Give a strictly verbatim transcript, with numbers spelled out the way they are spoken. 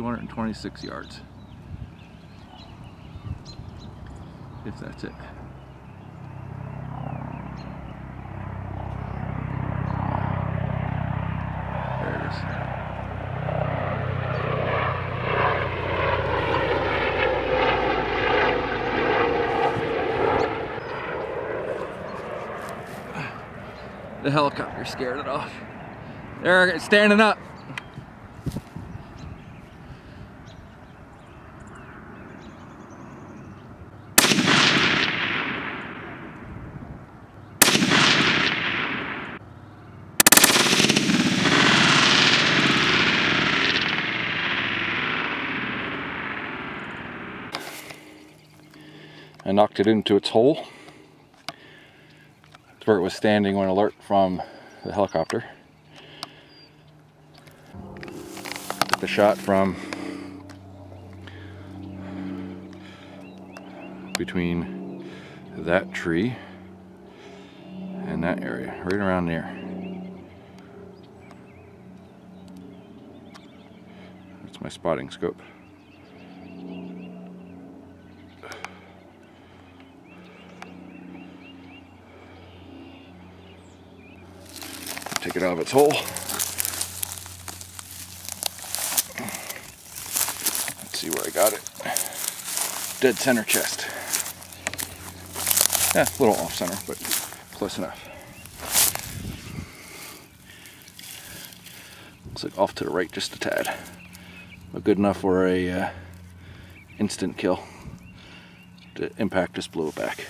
two hundred twenty-six yards, if that's it. The helicopter scared it off. There, it's standing up. I knocked it into its hole. That's where it was standing when alert from the helicopter. Took the shot from between that tree and that area, right around there. That's my spotting scope. Take it out of its hole. Let's see where I got it. Dead center chest. Yeah, a little off center, but close enough. Looks like off to the right just a tad. But good enough for a uh, instant kill. The impact just blew it back.